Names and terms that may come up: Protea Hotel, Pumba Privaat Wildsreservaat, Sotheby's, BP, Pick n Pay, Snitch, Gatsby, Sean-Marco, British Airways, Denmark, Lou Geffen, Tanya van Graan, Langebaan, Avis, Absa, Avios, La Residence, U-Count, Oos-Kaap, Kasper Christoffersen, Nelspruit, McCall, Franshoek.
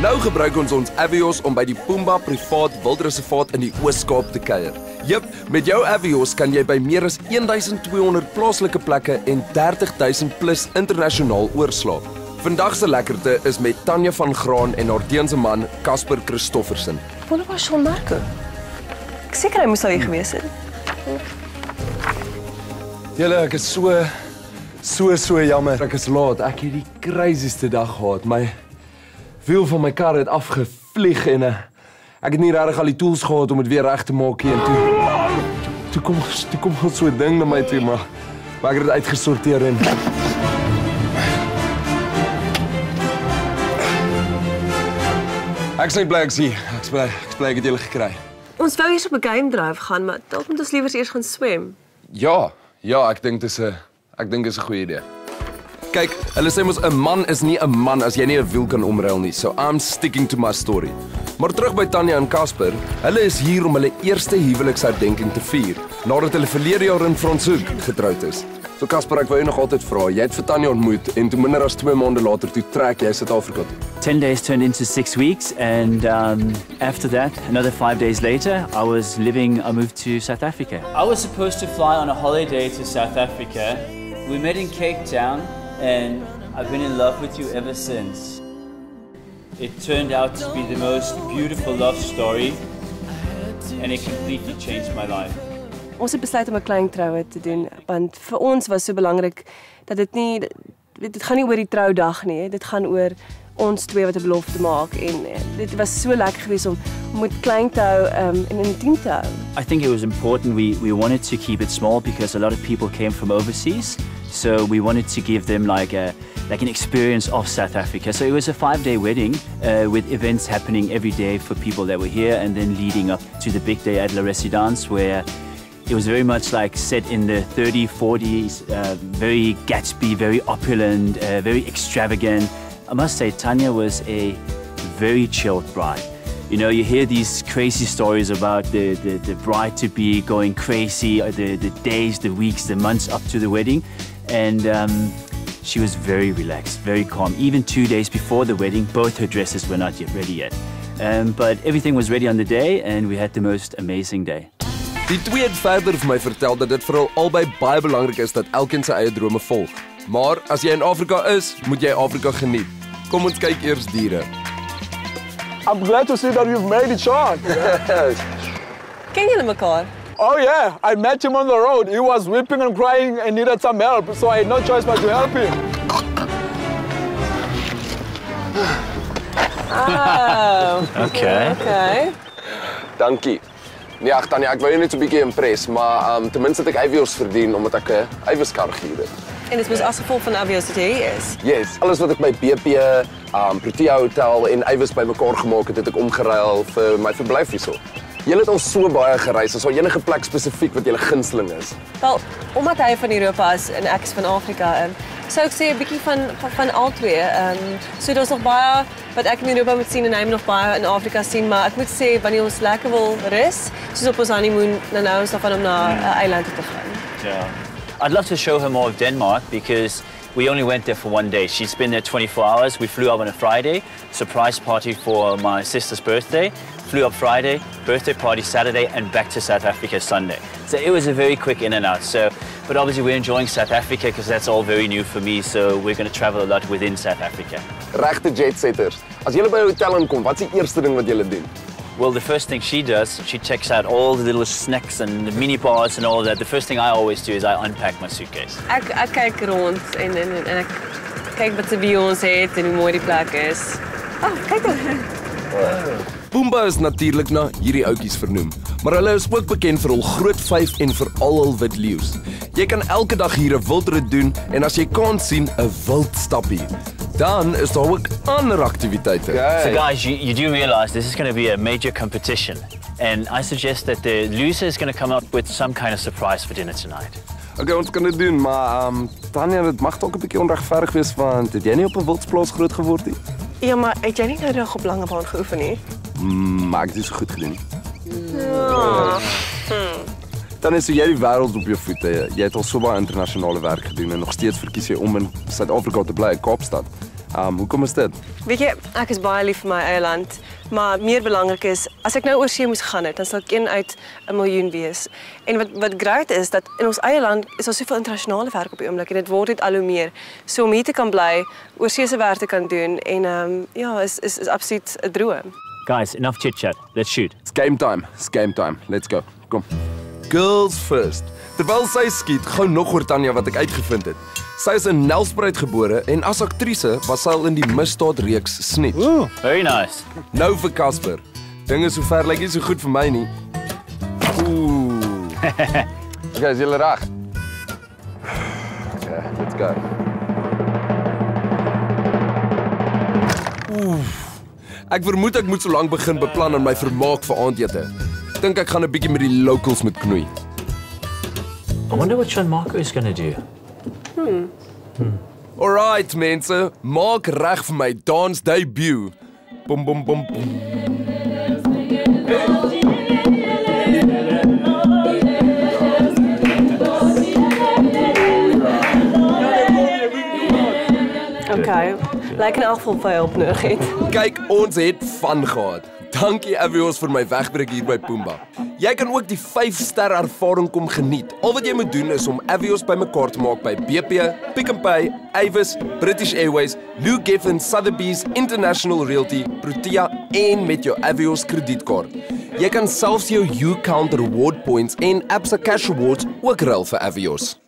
Nou gebruik ons Avios om by die Pumba Privaat Wildsreservaat in die Oos-Kaap te kuier. Jep, met jou Avios kan jy by meer as 1200 plaaslike plekke en 30.000 plus internasionaal oorslaap. Vandag se lekkerte is met Tanya van Graan en haar deense man Kasper Christoffersen. Wonder waar Sean-Marco? Ek seker hy moes al hier gewees het. Julle, ek is so jammer. Ek is laat. Ek het die crazieste dag gehad. My wiel van my kar het afgevlieg en ek het nie regtig al die tools gehad om het weer reg te maak hier en toe kom ons so 'n ding na my toe, maar ek het dit uitgesorteer en ek is nie blij, ek is blij ek het julle gekry. Ons wou eers op 'n game drive gaan, maar dalk moet ons liewer eers gaan swem. Ja, ek dink dis 'n goeie idee. Kyk, hulle sê mos 'n man is nie 'n man as jy nie 'n wiel kan omruil nie. So I'm sticking to my story. Maar terug by Tanya en Kasper, hulle is hier om hulle eerste huweliksherdenking te vier nadat hulle verlede jaar in Franshoek getroud is. So Kasper, ek wou jou nog altyd vra, jy het vir Tanya ontmoet en toe minder as 2 maande later toe trek jy Suid-Afrika toe. 10 days turned into 6 weeks, and after that, another 5 days later, I moved to South Africa. I was supposed to fly on a holiday to South Africa. We met in Cape Town. And I've been in love with you ever since. It turned out to be the most beautiful love story, and it completely changed my life. Ons het besluit om 'n klein troue te doen, want vir ons was so belangrik dat dit gaan nie oor die troudag nie, dit gaan oor ons twee wat 'n belofte maak, en dit was so lekker geweest om met klein te hou en intiem te hou. I think it was important we wanted to keep it small because a lot of people came from overseas. So we wanted to give them like an experience of South Africa. So it was a 5-day wedding with events happening every day for people that were here, and then leading up to the big day at La Residence, where it was very much like set in the 30s, 40s, very Gatsby, very opulent, very extravagant. I must say, Tanya was a very chilled bride. You know, you hear these crazy stories about the bride-to-be going crazy, the days, the weeks, the months up to the wedding. And she was very relaxed, very calm. Even 2 days before the wedding, both her dresses were not yet ready yet. But everything was ready on the day, and we had the most amazing day. Die twee het verder vir my vertel dat dit vir hulle albei baie belangrik is dat elkeen sy eie drome volg. Maar as jy in Afrika is, moet jy Afrika geniet. Kom ons kyk eers diere. I'm glad to see that you've made it, Sean. Ken you McCall? Oh yeah, I met him on the road. He was weeping and crying and needed some help, so I had no choice but to help him. Oh. Okay. Dankie. Nee, ach Tanya, ek wou jou net so 'n bietjie impress, maar ten minste het ek Avios verdien omdat ek 'n Avios kar gehuur het. En dit was as gevolg van Avios dat jy hier is? Yes, alles wat ek by BP, Protea Hotel en Avis bymekaar gemaak het, het ek omgeruil vir my verblyf hierso. Julle het al so baie gereis, is daar enige plek spesifiek wat julle gunsteling is? Wel, omdat hy van Europa is en ek is van Afrika, sou ek sê 'n bietjie van al twee. So daar's nog baie wat ek in Europa moet sien en hy moet nog baie in Afrika sien, maar ek moet sê wanneer ons lekker wil rus, soos op ons honeymoon, dan hou ons daarvan om na 'n eiland te gaan. Ja. I'd love to show her more of Denmark because we only went there for 1 day. She's been there 24 hours. We flew up on a Friday, surprise party for my sister's birthday. Flew up Friday, birthday party Saturday, and back to South Africa Sunday. So it was a very quick in and out. So, but obviously we're enjoying South Africa because that's all very new for me. So we're going to travel a lot within South Africa. Regte jet setters. As julle by 'n hotel inkom, wat's die eerste ding wat julle doen? Well, the first thing she does, she checks out all the little snacks and the mini bars and all of that. The first thing I always do is I unpack my suitcase. I kyk rond en ek kyk wat se view ons het en hoe mooi die plek is. Oh, kyk dan. Pumba is natuurlik na hierdie ouetjies vernoem, maar hulle is ook bekend vir hul groot vyf en veral hul wit leeu's. Jy kan elke dag hier 'n wildrit doen en as jy kans sien, 'n wild stappie. Dan is daar ook andere activiteiten. Okay. So guys, you do realize this is going to be a major competition, and I suggest that the loser is going to come up with some kind of surprise for dinner tonight. Okay, ons kan dit doen, maar Tanya, dit mag ook 'n bietjie onregverdig wees, want het jy nie op 'n wildsplaas groot geword nie? Ja, maar het jy nie nou reg op langebaan geoefen nie? Maar ek het so goed gedoen nie. Ja. Dan is jy die wêreld op jou voete. Jy het al so baie internasionale werk gedoen en nog steeds verkies jy om in Suid-Afrika te bly, in Kaapstad. Hoekom is dit? Weet je, ik is baie lief vir my eie land. Maar meer belangrijk is, als ik nou oorsee moes gaan het, dan zal ik 1 uit 1 miljoen wees. En wat great is, dat in ons eie land is al soveel internationale werk op die oomblik en het wordt dit al hoe meer. So om hier te kan bly, oorsee se werk te kan doen en ja, is absoluut 'n droom. Guys, enough chit-chat. Let's shoot. It's game time. It's game time. Let's go. Kom. Girls first. Terwyl sy skiet, gou nog oor Tanya wat ek uitgevind het. Sy is in Nelspruit gebore en as aktrise was sy al in die misdaadreeks Snitch. Ooh, very nice. Nou vir Kasper. Dinge sover lyk nie so goed vir my nie. Ooh. Okay, is julle reg? Okay, let's go. Ooh. Ek vermoed ek moet so lank begin beplan aan my vermaak vir aandete. Ek dink ek gaan 'n bietjie met die locals moet knoei. I wonder what Sean-Marco is going to do. All right, mense, maak reg vir my dance debut. Bom bom bom bom. Okay. Lyk in elk geval vir help nodig. Kyk, ons het van gehad. Dankie Avios vir my wegbreek hier by Pumba. Jy kan ook die 5-ster ervaring kom geniet. Al wat jy moet doen is om Avios bymekaar te maak by BP, Pick n Pay, Avis, British Airways, Lou Geffen, Sotheby's, International Realty, Protea en met jou Avios kredietkaart. Jy kan selfs jou U-Count reward points en Absa cash rewards ook ruil vir Avios.